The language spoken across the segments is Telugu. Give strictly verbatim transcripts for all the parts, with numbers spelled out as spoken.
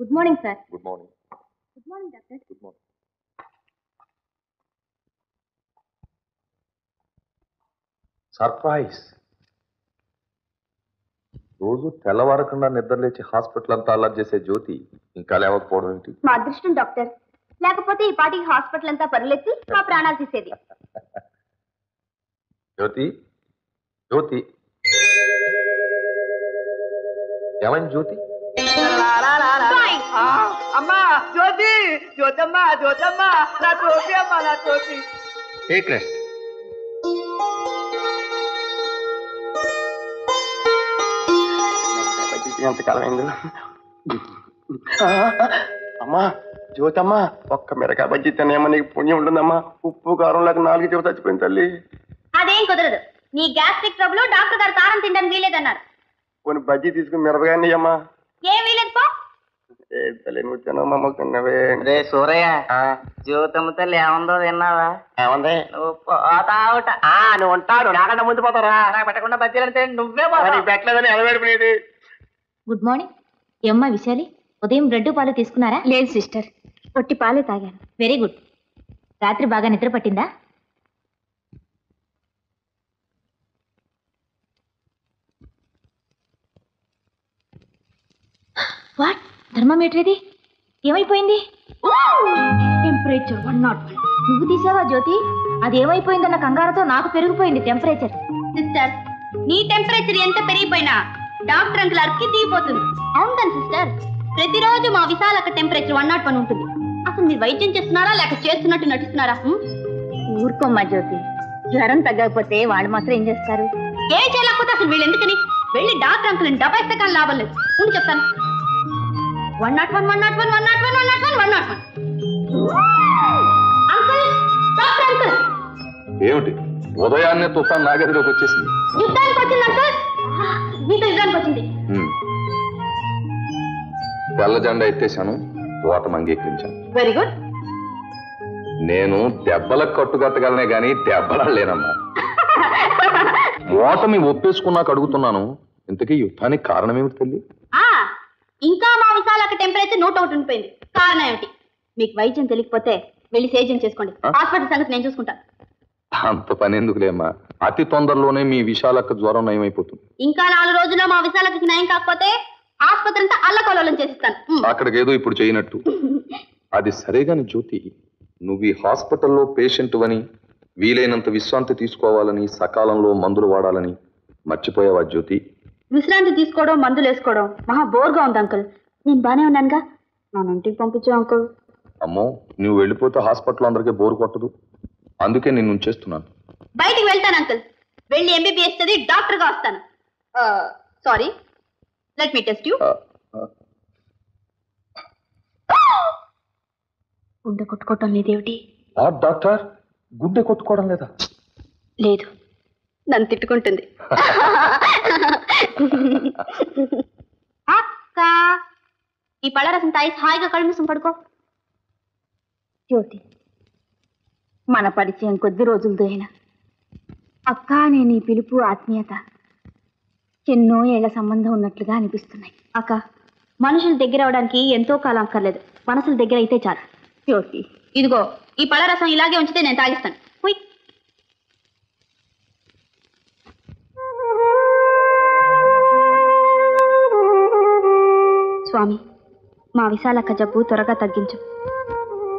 Good morning, sir. Good morning. Good morning, doctor. Good morning. Surprise. రోజు తెల్లవారకుండా నిద్రలేచి హాస్పిటల్ అంతా అలర్ట్ చేసే జ్యోతి ఇంకా లేవకపోవడం ఏంటి? మా అదృష్టం డాక్టర్, లేకపోతే ఈ పాటికి హాస్పిటల్ అంతా పరులెత్తి మా ప్రాణాలు తీసేది. జ్యోతి, జ్యోతి, ఏమైంది జ్యోతి? అమ్మా జ్యోతి, జ్యోతమ్మా, జ్యోతమ్మా, నా జ్యోతి అమ్మా, నా జ్యోతి. Take rest. అమ్మా జ్యోతమ్మా, ఒక్క మిరకాయ బజ్జీ తినేమో నీకు పుణ్యం ఉంటుందమ్మా. ఉప్పు కారం లాగా నాలుగు చెవి చచ్చిపోయింది తల్లి. అదేం కుదరదు, నీ గ్యాస్ట్రిక్ ట్రబుల్ డాక్టర్ గారు కారం తినడం వీలేదన్నారు. కొన్ని బజ్జీ తీసుకుని మిరపకాయని అమ్మా. ఏం వీలేదు జీవితంతో ఏముందో తిన్నావా? ఏముంది, నువ్వు పోతావుట. నువ్వు ఉంటావు, నాకంటే ముందు పోతారా? నాకు పెట్టకుండా బజ్జీలంటే నువ్వే పెట్టలేదని ఎలవేడిపోయేది. Good morning. ఏమ్మా విశాలి, ఉదయం బ్రెడ్ పాలు తీసుకున్నారా? లేదు సిస్టర్, పొట్టి పాలే తాగాను. Very good. రాత్రి బాగా నిద్ర పట్టిందా? వాట్ థర్మామీటర్ ఇది? ఏమైపోయింది? Temperature one nought one. నువ్వు తీసావా జ్యోతి? అది ఏమైపోయిందన్న కంగారుతో నాకు పెరిగిపోయింది టెంపరేచర్. సిస్టర్, నీ టెంపరేచర్ ఎంత పెరిగిపోయినా డాక్టర్ అంకుల్ అర్కి తీయిపోతుంది. అవును సిస్టర్, ప్రతిరోజు మా Vishala temperature one nought one ఉంటుంది. అసలు మీరు వైద్యం చేస్తున్నారా లేక చేస్తున్నట్టు నటిస్తున్నారా? ఊరుకోమ్మా జ్యోతి, జ్వరం తగ్గకపోతే వాళ్ళు మాత్రం ఏం చేస్తారు? ఏం చేయలేకపోతే అసలు వీళ్ళు ఎందుకని వెళ్ళి డాక్టర్ అంకుల్ని డబ్బైస్తే కానీ లాభం లేదు. ముందు చెప్తాను, one nought one one nought one one nought one one nought one one nought one. Uncle, doctor uncle. ఏమిటి ఉదయాన్నే తుఫాన్ నా గదిలోకి వచ్చేసింది? యుద్ధానికి వచ్చింది అంకుల్, మీతో యుద్ధానికి వచ్చింది. తెల్ల జెండా ఎత్తేసాను, ఓటం అంగీకరించాను. Very good. నేను దెబ్బలకు కట్టుకట్టగలనే గానీ దెబ్బలాడలేనమ్మా. ఓటమి ఒప్పేసుకున్నాక అడుగుతున్నాను, ఇంతకీ యుద్ధానికి కారణం ఏమిటి తల్లి? ఇంకా మా విశాల టెంపరేచర్ నూట ఒకటి ఉండిపోయింది. కారణం ఏమిటి? మీకు వైద్యం తెలియకపోతే వెళ్ళి సేద్యం చేసుకోండి. హాస్పిటల్ సంగతి నేను చూసుకుంటాను. అంత పని ఎందుకులేమ్మా, అతి తొందరలోనే మీ విశాలక్క జ్వరం నయమైపోతుంది. ఇంకా నాలుగు రోజుల్లో మా విశాలకి నయం కాకపోతే ఆసుపత్రి అంతా అల్లకలోలం చేసిస్తాను. అక్కడికేదో ఇప్పుడు చేయనట్టు. అది సరేగాని జ్యోతి, నువ్వు ఈ హాస్పిటల్లో పేషెంట్ అని, వీలైనంత విశ్రాంతి తీసుకోవాలని, సకాలంలో మందులు వాడాలని మర్చిపోయావా జ్యోతి? విశ్రాంతి తీసుకోవడం, మందులు వేసుకోవడం మహా బోర్గా ఉంది అంకుల్. నేను బానే ఉన్నానుగా, నన్ను ఇంటికి పంపించావు అంకుల్. అమ్మో, నువ్వు వెళ్ళిపోతే హాస్పిటల్ అందరికీ బోర్ కొట్టదు, అందుకే నేను ఉంచేస్తున్నాను. బయటికి వెళ్తాను అంకుల్, వెళ్ళి ఎంబీబీఎస్ చదివి డాక్టర్గా వస్తాను. Sorry, let me test you. గుండె కొట్టుకోవడం లేదేమిటి? డాక్టర్, గుండె కొట్టుకోవడం లేదా? లేదు, నన్ను తిట్టుకుంటుంది. అక్క, ఈ పళ్ళరసం తాయిస్ హాయిగా కళ్ళు పడుకో. జ్యోతి, మన పరిచయం కొద్ది రోజులతో అయినా అక్క నేను ఈ పిలుపు, ఆత్మీయత ఎన్నో ఏళ్ల సంబంధం ఉన్నట్లుగా అనిపిస్తున్నాయి. అక్క, మనుషులు దగ్గర అవడానికి ఎంతో కాలం అక్కర్లేదు, మనసులు దగ్గర అయితే చాలు. జ్యోతి, ఇదిగో ఈ పళ్ళరసం ఇలాగే ఉంచితే నేను తాగిస్తాను. పోయి స్వామి, మా విశాలక్క జబ్బు త్వరగా తగ్గించు.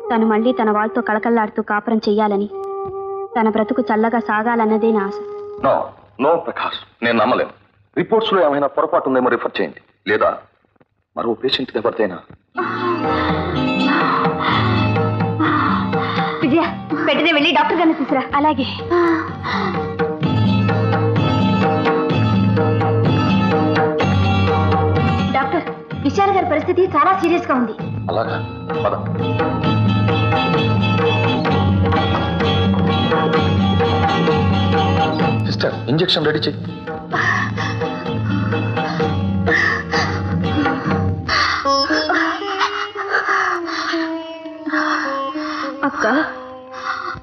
తను మళ్ళీ తన వాళ్ళతో కళకళలాడుతూ కాపురం చెయ్యాలని, తన బ్రతుకు చల్లగా సాగాలన్నదే నా ఆశ. నో నో ప్రకాష్, నేను నమ్మలేను. రిపోర్ట్స్ లో ఏమైనా పొరపాటు ఉందేమో రిఫర్ చేయండి, లేదా మరో పేషెంట్ ఎవరిదైనా. విజయ, వెంటనే వెళ్ళి డాక్టర్ గారిని తీసుకురా. అలాగే. డాక్టర్, విశాల్ గారి పరిస్థితి చాలా సీరియస్ గా ఉంది. అలాగా, సిస్టర్ ఇంజెక్షన్ రెడీ చేయి.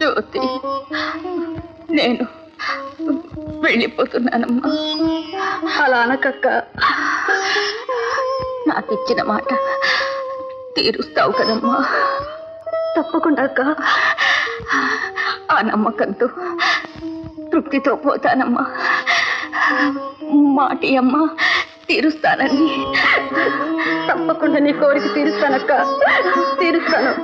జ్యోతి, నేను వెళ్ళిపోతున్నానమ్మా. అలా అనకక్క, నాకిచ్చిన మాట తీరుస్తావు కదమ్మా? తప్పకుండా అక్క, ఆ నమ్మకంతో తృప్తితో పోతానమ్మా. మాటి అమ్మ తీరుస్తానని. తప్పకుండా నీ కోరిక తీరుస్తానక్క, తీరుస్తాను.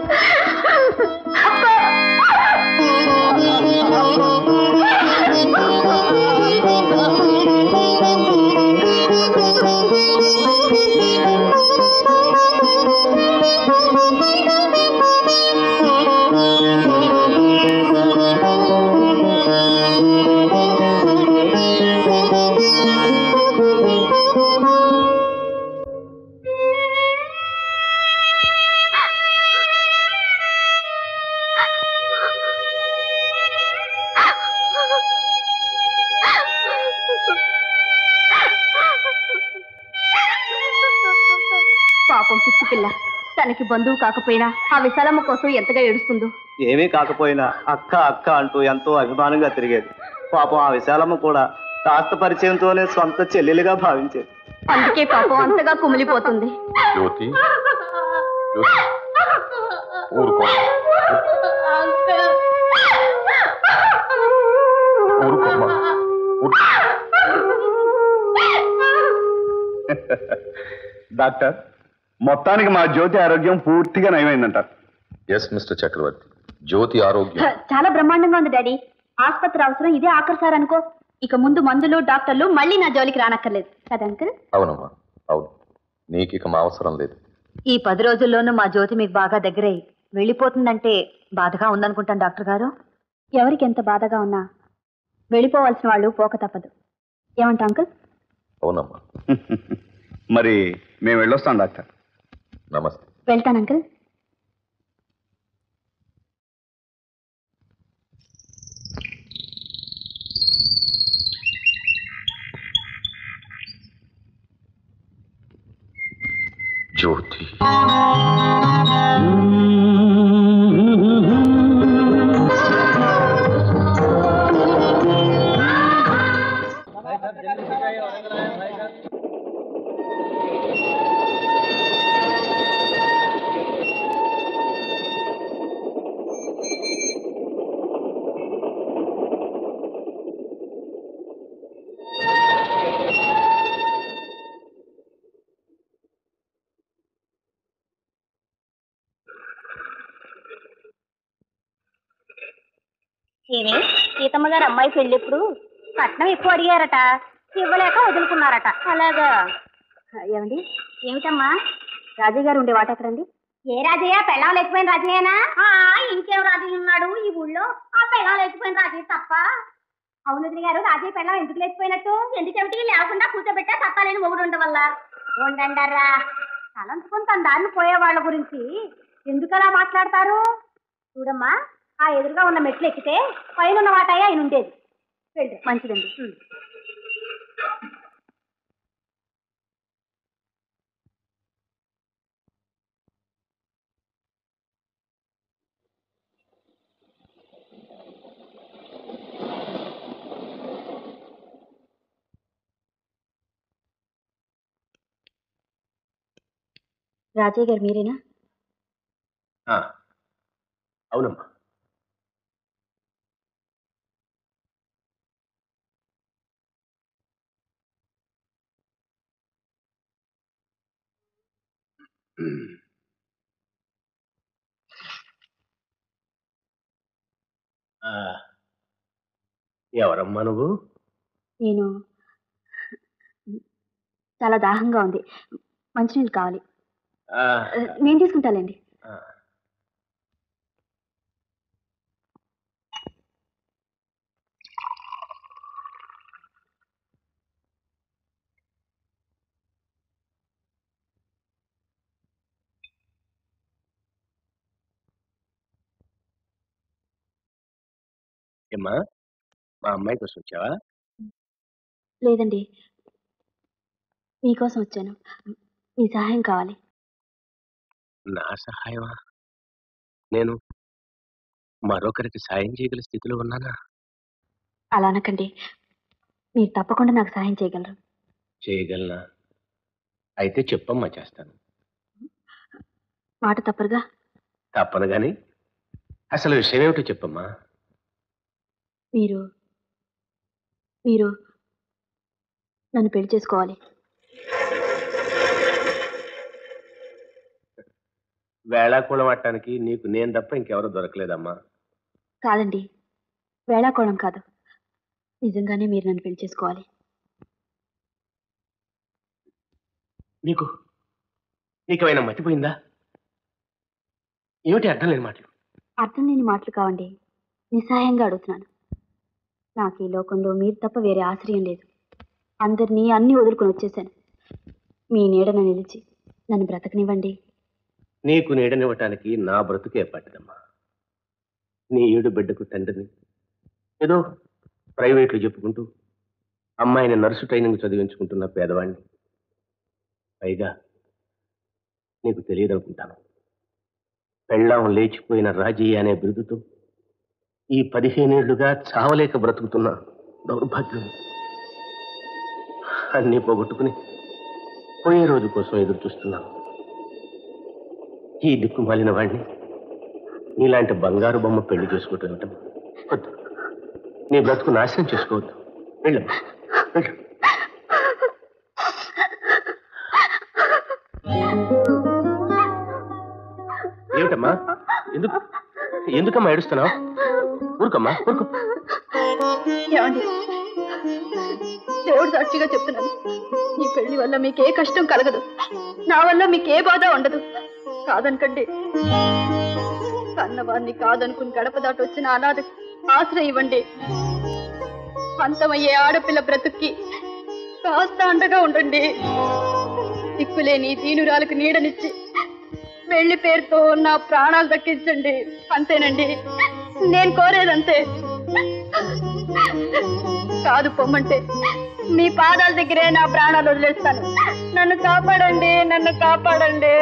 తనకి బంధువు కాకపోయినా ఆ విశాలమ్మ కోసం ఎంతగా ఏడుస్తుందో. ఏమీ కాకపోయినా అక్క అక్క అంటూ ఎంతో అభిమానంగా తిరిగేది. పాపం ఆ విశాలమ్మ కూడా కాస్త పరిచయంతోనే సొంత చెల్లెలుగా భావించేది. అందుకే పాపం అంతగా కుమిలిపోతుంది. డాక్టర్, మొత్తానికి మా జ్యోతి ఆరోగ్యం పూర్తిగా నయమైందంటారు. ఎస్ మిస్టర్ చక్రవర్తి, జ్యోతి ఆరోగ్యం చాలా బ్రహ్మాండంగా ఉంది డాడీ. ఆసుపత్రి అవసరం ఇదే ఆఖరిసారి అనుకో. ఇక ముందు మందులు డాక్టర్లు మళ్ళీ నా జోలికి రానక్కర్లేదు కదా అంకుల్? అవునమ్మా అవును, నీకు ఇక మా అవసరం లేదు. ఈ పది రోజుల్లోనూ మా జ్యోతి మీకు బాగా దగ్గరై వెళ్ళిపోతుందంటే బాధగా ఉందనుకుంటాను డాక్టర్ గారు. ఎవరికి ఎంత బాధగా ఉన్నా వెళ్ళిపోవాల్సిన వాళ్ళు పోక తప్పదు. ఏమంటా అంకుల్? అవునమ్మా. మరి మేము వెళ్ళొస్తాం డాక్టర్. నమస్తే. వెళ్తాను అంకుల్. జ్యోతి, సీతమ్మ గారు అమ్మాయి పెళ్ళిప్పుడు పట్నం ఎక్కువ అడిగారట, ఇవ్వలేక వదులుకున్నారట. అలాగా? ఏమండి? ఏమిటమ్మా? రాజయ్య గారు ఉండే వాట ఎక్కడండి? ఏ రాజయ్య? పెళ్ళాం లేకపోయిన రాజయ్యనా? ఇంకేం రాజయ్య ఉన్నాడు ఈ ఊళ్ళో? ఆ పెళ్ళాం లేకపోయిన రాజయ్య తప్ప. అవును వదిలి గారు, రాజయ్య పెళ్ళాం ఎందుకు లేకపోయినట్టు? ఎందుకేమిటి? లేకుండా కూర్చోబెట్టా తప్పాలని ఒకడు ఉండడం వల్ల. ఉండండరా, తలంచుకుని తన దారిని పోయే వాళ్ళ గురించి ఎందుకలా మాట్లాడతారు? చూడమ్మా, ఆ ఎదురుగా ఉన్న మెట్లు ఎక్కితే పైన ఉన్న వాటాయి ఆయన ఉండేది. వెళ్ళి మంచిదండి. రాజయ్య గారు మీరేనా? అవునమ్మా. ఎవరమ్మా నువ్వు? నేను చాలా దాహంగా ఉంది, మంచినీళ్ళు కావాలి. నేను తీసుకుంటానండి. ఏమ్మా, మా అమ్మాయి కోసం వచ్చావా? లేదండి, మీకోసం వచ్చాను. మీ సహాయం కావాలి. నా సహాయమా? నేను మరొకరికి సాయం చేయగల స్థితిలో ఉన్నానా? అలా అనకండి, మీరు తప్పకుండా నాకు సహాయం చేయగలరు. చేయగలనా? అయితే చెప్పమ్మా, చేస్తాను. మాట తప్పరుగా? తప్పను, కానీ అసలు విషయం ఏమిటో చెప్పమ్మా. మీరు మీరు నన్ను పెళ్లి చేసుకోవాలి. వేళాకోళం ఆడటానికి నీకు నేను తప్ప ఇంకెవరూ దొరకలేదమ్మా. కాదండి, వేళాకోళం కాదు, నిజంగానే మీరు నన్ను పెళ్లి చేసుకోవాలి. నీకు నీకేమైనా మతిపోయిందా? ఏమిటి అర్థం లేని మాటలు? అర్థం లేని మాటలు కావండి, నిస్సహాయంగా అడుగుతున్నాను. నాకు ఈ లోకంలో మీరు తప్ప వేరే ఆశ్రయం లేదు. అందరినీ అన్నీ వదులుకొని వచ్చేసాను. మీ నీడన నిలిచి నన్ను బ్రతకనివ్వండి. నీకు నీడనివ్వటానికి నా బ్రతుకే పట్టదమ్మా. నీ ఏడు బిడ్డకు తండ్రిని ఏదో ప్రైవేట్లు చెప్పుకుంటూ అమ్మాయిని నర్సు ట్రైనింగ్ చదివించుకుంటున్న పేదవాడిని. పైగా నీకు తెలియదనుకుంటాను, పెళ్ళాం లేచిపోయిన రాజీ అనే బిరుదుతో ఈ పదిహేనేళ్లుగా చావలేక బ్రతుకుతున్న దౌర్భాగ్యం. అన్నీ పోగొట్టుకుని పోయే రోజు కోసం ఎదురు చూస్తున్నాను. ఈ దిక్కుమాలిన వాడిని నీలాంటి బంగారు బొమ్మ పెళ్లి చేసుకోవటం ఏంటో. వద్దు, నీ బ్రతుకు నాశనం చేసుకోవద్దు. వెళ్ళమ్మా, వెళ్ళు. ఏమిటమ్మా, ఎందుకు ఎందుకమ్మా ఏడుస్తున్నావు? ఊరుకమ్మా, ఊరుకు. దేవుడు సాక్షిగా చెప్తున్నాను, ఈ పెళ్లి వల్ల మీకే కష్టం కలగదు, నా వల్ల మీకే బాధ ఉండదు. కాదనకండి, కన్నవారిని కాదనుకుని గడప దాటి వచ్చిన అనాథ ఆశ్రయం ఇవ్వండి. పంతమయ్యే ఆడపిల్ల బ్రతుక్కి కాస్త అండగా ఉండండి. దిక్కులేని దీనురాలకు నీడనిచ్చి పెళ్లి పేరుతో నా ప్రాణాలు దక్కించండి. అంతేనండి, నేను కోరేదంతే. కాదు పొమ్మంటే మీ పాదాల దగ్గరే నా ప్రాణాలు వదిలేస్తాను. నన్ను కాపాడండి, నన్ను కాపాడండి.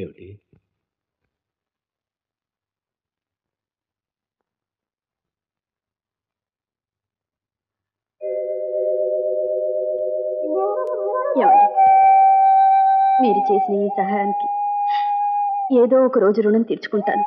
ఏమిటి మీరు చేసిన ఈ సహాయానికి ఏదో ఒక రోజు రుణం తీర్చుకుంటాను.